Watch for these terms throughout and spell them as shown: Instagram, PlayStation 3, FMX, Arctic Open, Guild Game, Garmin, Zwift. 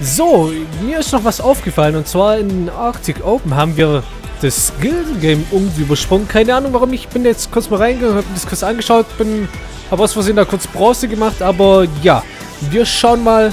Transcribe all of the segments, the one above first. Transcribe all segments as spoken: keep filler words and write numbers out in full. So, mir ist noch was aufgefallen, und zwar in Arctic Open haben wir das Guild Game irgendwie übersprungen. Keine Ahnung warum, ich bin jetzt kurz mal reingegangen, habe mir das kurz angeschaut, bin, habe aus Versehen da kurz Bronze gemacht, aber ja, wir schauen mal,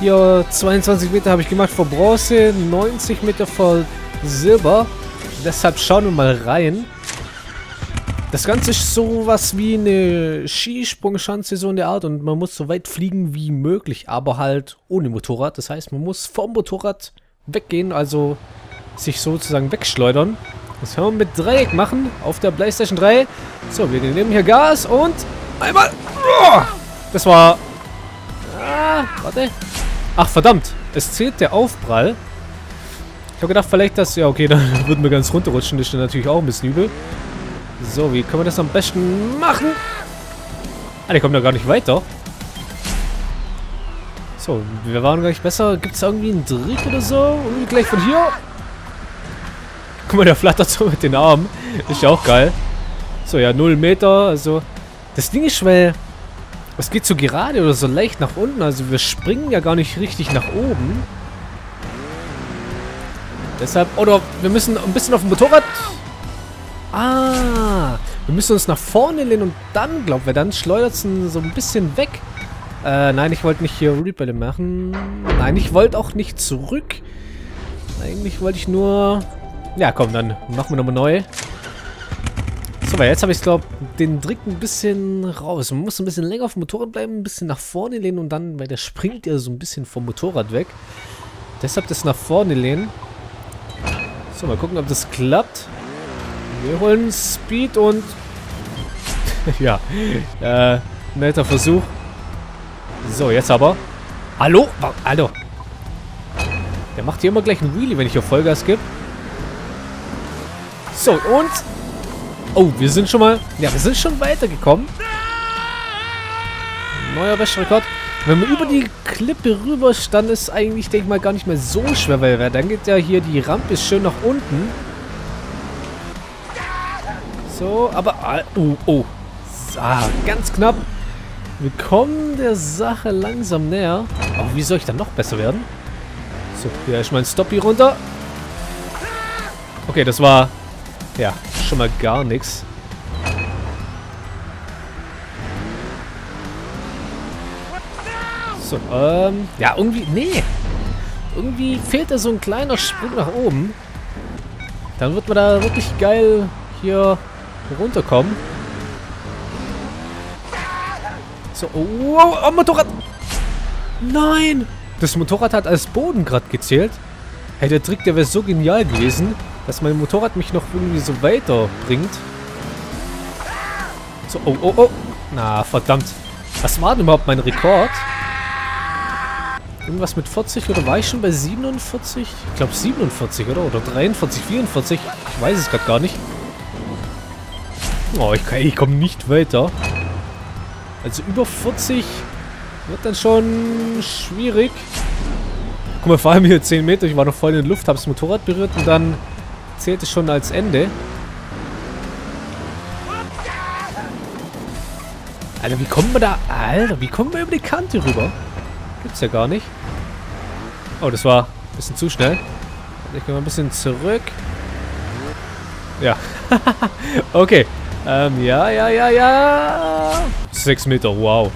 hier zweiundzwanzig Meter habe ich gemacht für Bronze, neunzig Meter für Silber, deshalb schauen wir mal rein. Das Ganze ist sowas wie eine Skisprungschanze, so in der Art, und man muss so weit fliegen wie möglich, aber halt ohne Motorrad. Das heißt, man muss vom Motorrad weggehen, also sich sozusagen wegschleudern. Das kann man mit Dreieck machen auf der PlayStation drei. So, wir nehmen hier Gas und einmal... Das war... Ah, warte. Ach, verdammt. Es zählt der Aufprall. Ich habe gedacht, vielleicht das... Ja, okay, dann würden wir ganz runterrutschen. Das ist natürlich auch ein bisschen übel. So, wie können wir das am besten machen? Ah, der kommt ja gar nicht weiter. So, wir waren gleich besser. Gibt es irgendwie einen Trick oder so? Irgendwie gleich von hier. Guck mal, der flattert so mit den Armen. Ist ja auch geil. So, ja, null Meter. Also, das Ding ist, weil es geht so gerade oder so leicht nach unten. Also, wir springen ja gar nicht richtig nach oben. Deshalb, oder wir müssen ein bisschen auf dem Motorrad... Ah, wir müssen uns nach vorne lehnen und dann, glaubt wir, dann schleudert es so ein bisschen weg. Äh, nein, ich wollte nicht hier Rebelle machen. Nein, ich wollte auch nicht zurück. Eigentlich wollte ich nur... Ja, komm, dann machen wir nochmal neu. So, weil jetzt habe ich, glaube den Trick ein bisschen raus. Man muss ein bisschen länger auf dem Motorrad bleiben, ein bisschen nach vorne lehnen und dann, weil der springt ja so ein bisschen vom Motorrad weg. Deshalb das nach vorne lehnen. So, mal gucken, ob das klappt. Wir holen Speed und... ja, äh, netter Versuch. So, jetzt aber. Hallo? Hallo? Der macht hier immer gleich einen Wheelie, wenn ich hier Vollgas gebe. So, und... Oh, wir sind schon mal... Ja, wir sind schon weitergekommen. Neuer Bestrekord. Wenn wir über die Klippe rüber, dann ist eigentlich, denke ich mal, gar nicht mehr so schwer, weil dann geht ja hier die Rampe schön nach unten. So, aber... Oh, oh. Ah, ganz knapp. Wir kommen der Sache langsam näher. Aber wie soll ich dann noch besser werden? So, hier ist mein Stopp hier runter. Okay, das war... Ja, schon mal gar nichts. So, ähm... Ja, irgendwie... Nee. Irgendwie fehlt da so ein kleiner Sprung nach oben. Dann wird man da wirklich geil hier... runterkommen. So, oh, oh, oh, Motorrad! Nein! Das Motorrad hat als Boden gerade gezählt. Hey, der Trick, der wäre so genial gewesen, dass mein Motorrad mich noch irgendwie so weiterbringt. So, oh, oh, oh. Na, verdammt. Was war denn überhaupt mein Rekord? Irgendwas mit vierzig oder war ich schon bei siebenundvierzig? Ich glaube siebenundvierzig, oder? Oder dreiundvierzig, vierundvierzig? Ich weiß es gerade gar nicht. Oh, ich, ich komme nicht weiter. Also über vierzig wird dann schon schwierig. Guck mal, vor allem hier zehn Meter. Ich war noch voll in der Luft, habe das Motorrad berührt und dann zählt es schon als Ende. Alter, wie kommen wir da... Alter, wie kommen wir über die Kante rüber? Gibt's ja gar nicht. Oh, das war ein bisschen zu schnell. Ich gehe mal ein bisschen zurück. Ja. Okay. Ähm, ja, ja, ja, ja. sechs Meter, wow.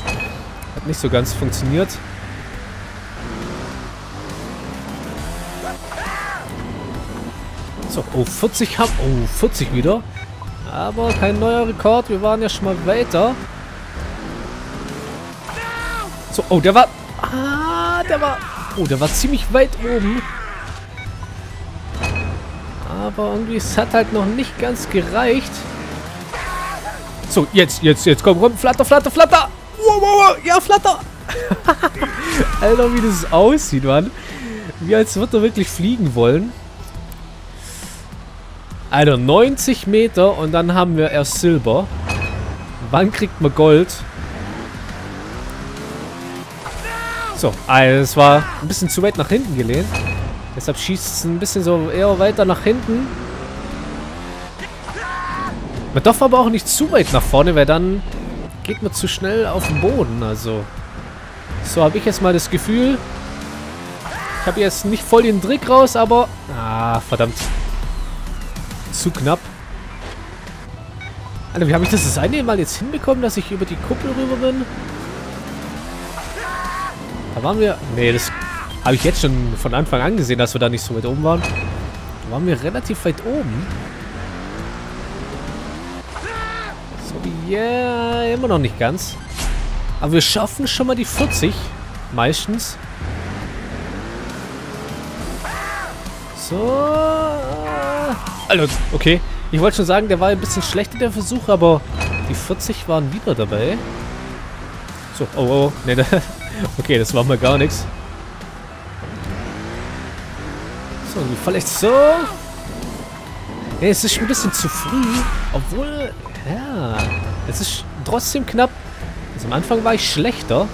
Hat nicht so ganz funktioniert. So, oh, vierzig haben. Oh, vierzig wieder. Aber kein neuer Rekord. Wir waren ja schon mal weiter. So, oh, der war. Ah, der war. Oh, der war ziemlich weit oben. Aber irgendwie, es hat halt noch nicht ganz gereicht. So, jetzt, jetzt, jetzt, komm, komm, flatter, flatter, flatter. Wow, wow, wow, ja, flatter. Alter, wie das aussieht, Mann. Wie als würde er wirklich fliegen wollen. Alter, neunzig Meter und dann haben wir erst Silber. Wann kriegt man Gold? So, also es war ein bisschen zu weit nach hinten gelehnt. Deshalb schießt es ein bisschen so eher weiter nach hinten. Man darf aber auch nicht zu weit nach vorne, weil dann geht man zu schnell auf den Boden. Also, so habe ich jetzt mal das Gefühl. Ich habe jetzt nicht voll den Trick raus, aber... Ah, verdammt. Zu knapp. Alter, wie habe ich das das eine Mal jetzt hinbekommen, dass ich über die Kuppel rüber bin? Da waren wir... Nee, das habe ich jetzt schon von Anfang an gesehen, dass wir da nicht so weit oben waren. Da waren wir relativ weit oben. So, ja, yeah, immer noch nicht ganz. Aber wir schaffen schon mal die vierzig. Meistens. So. Alter, okay. Ich wollte schon sagen, der war ein bisschen schlechter, der Versuch, aber die vierzig waren wieder dabei. So, oh, oh, nee, da, okay, das war mal gar nichts. So, vielleicht so. Nee, es ist ein bisschen zu früh, obwohl, ja, es ist trotzdem knapp. Also am Anfang war ich schlechter.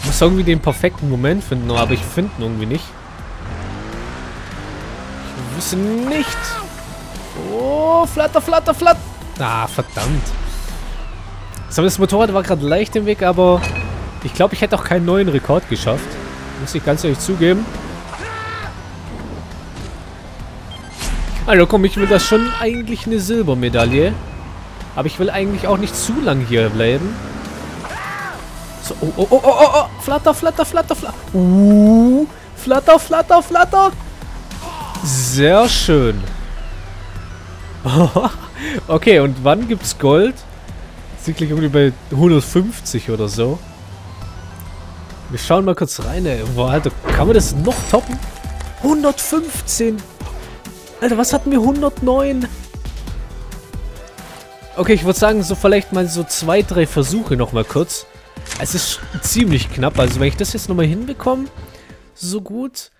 Ich muss irgendwie den perfekten Moment finden, aber ich finde ihn irgendwie nicht. Nicht. Oh, flatter, flatter, flatter. Ah, verdammt. So, das Motorrad war gerade leicht im Weg, aber ich glaube, ich hätte auch keinen neuen Rekord geschafft. Muss ich ganz ehrlich zugeben. Also komm, ich will das schon eigentlich eine Silbermedaille. Aber ich will eigentlich auch nicht zu lang hier bleiben. So, oh, oh, oh, oh, oh. Flatter, flatter, flatter, flatter. Uh, flatter, flatter, flatter. Sehr schön. Okay, und wann gibt's Gold? Sie liegt irgendwie bei hundertfünfzig oder so. Wir schauen mal kurz rein, ey. Boah, Alter, kann man das noch toppen? hundertfünfzehn! Alter, was hatten wir? hundertneun! Okay, ich würde sagen, so vielleicht mal so zwei, drei Versuche nochmal kurz. Es ist ziemlich knapp, also wenn ich das jetzt nochmal hinbekomme, so gut...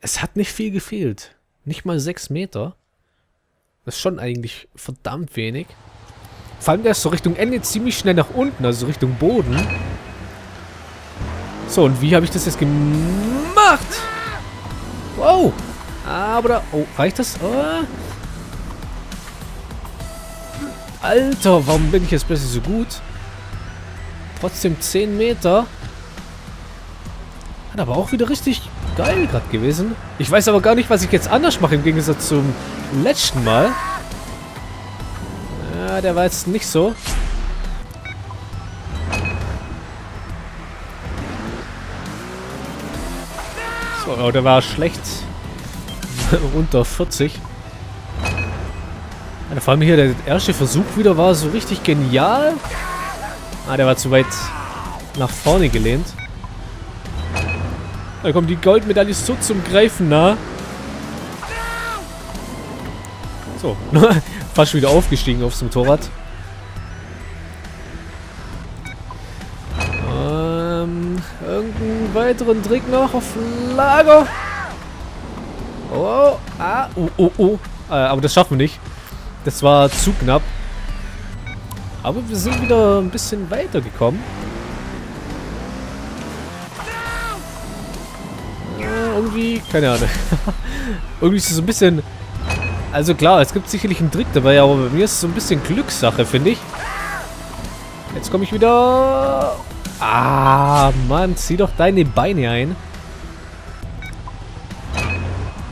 Es hat nicht viel gefehlt. Nicht mal sechs Meter. Das ist schon eigentlich verdammt wenig. Vor allem erst so Richtung Ende ziemlich schnell nach unten, also Richtung Boden. So, und wie habe ich das jetzt gemacht? Wow. Aber da... Oh, reicht das? Oh. Alter, warum bin ich jetzt plötzlich so gut? Trotzdem zehn Meter. Hat aber auch wieder richtig... geil gerade gewesen. Ich weiß aber gar nicht, was ich jetzt anders mache, im Gegensatz zum letzten Mal. Ja, der war jetzt nicht so. So, oh, der war schlecht. Unter vierzig. Ja, vor allem hier, der erste Versuch wieder war so richtig genial. Ah, der war zu weit nach vorne gelehnt. Da kommt die Goldmedaille so zum Greifen, na? So, fast wieder aufgestiegen aufs Motorrad. Ähm, irgendeinen weiteren Trick noch auf Lager. Oh, ah, oh, oh, oh. Äh, aber das schaffen wir nicht. Das war zu knapp. Aber wir sind wieder ein bisschen weiter gekommen. Irgendwie, keine Ahnung. Irgendwie ist es so ein bisschen... Also klar, es gibt sicherlich einen Trick dabei, aber bei mir ist es so ein bisschen Glückssache, finde ich. Jetzt komme ich wieder... Ah, Mann, zieh doch deine Beine ein.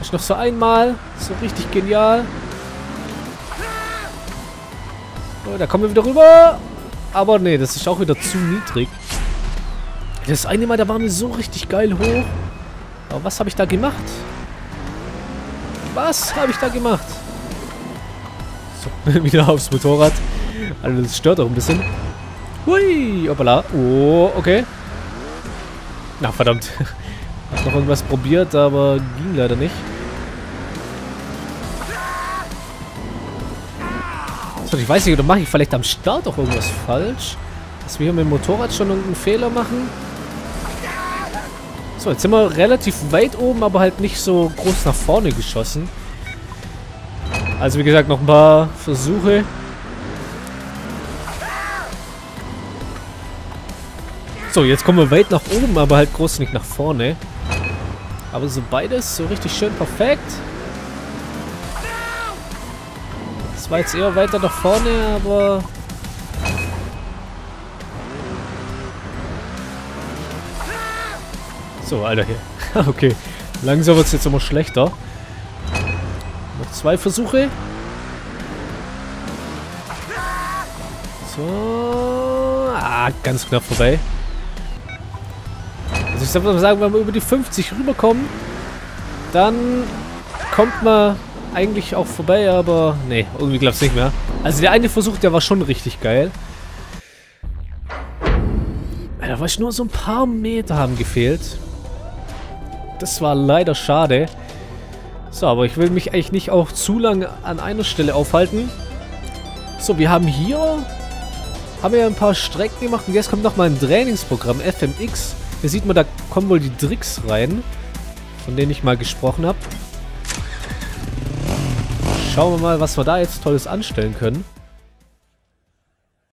Ich noch so einmal. So richtig genial. So, da kommen wir wieder rüber. Aber nee, das ist auch wieder zu niedrig. Das eine Mal, da waren wir so richtig geil hoch. Aber was habe ich da gemacht? Was habe ich da gemacht? So, wieder aufs Motorrad. Also das stört auch ein bisschen. Hui, hoppala. Oh, okay. Na, verdammt. Hab noch irgendwas probiert, aber ging leider nicht. So, ich weiß nicht, oder mache ich vielleicht am Start auch irgendwas falsch? Dass wir hier mit dem Motorrad schon irgendeinen Fehler machen? So, jetzt sind wir relativ weit oben, aber halt nicht so groß nach vorne geschossen. Also wie gesagt, noch ein paar Versuche. So, jetzt kommen wir weit nach oben, aber halt groß nicht nach vorne. Aber so beides so richtig schön perfekt. Das war jetzt eher weiter nach vorne, aber... So, Alter. Okay. Langsam wird es jetzt immer schlechter. Noch zwei Versuche. So. Ah, ganz knapp vorbei. Also ich sag mal sagen, wenn wir über die fünfzig rüberkommen, dann kommt man eigentlich auch vorbei, aber nee, irgendwie klappt es nicht mehr. Also der eine Versuch, der war schon richtig geil. Da war ich nur so ein paar Meter haben gefehlt. Das war leider schade. So, aber ich will mich eigentlich nicht auch zu lange an einer Stelle aufhalten. So, wir haben hier haben wir ja ein paar Strecken gemacht und jetzt kommt noch mal ein Trainingsprogramm, F M X. Hier sieht man, da kommen wohl die Tricks rein, von denen ich mal gesprochen habe. Schauen wir mal, was wir da jetzt Tolles anstellen können.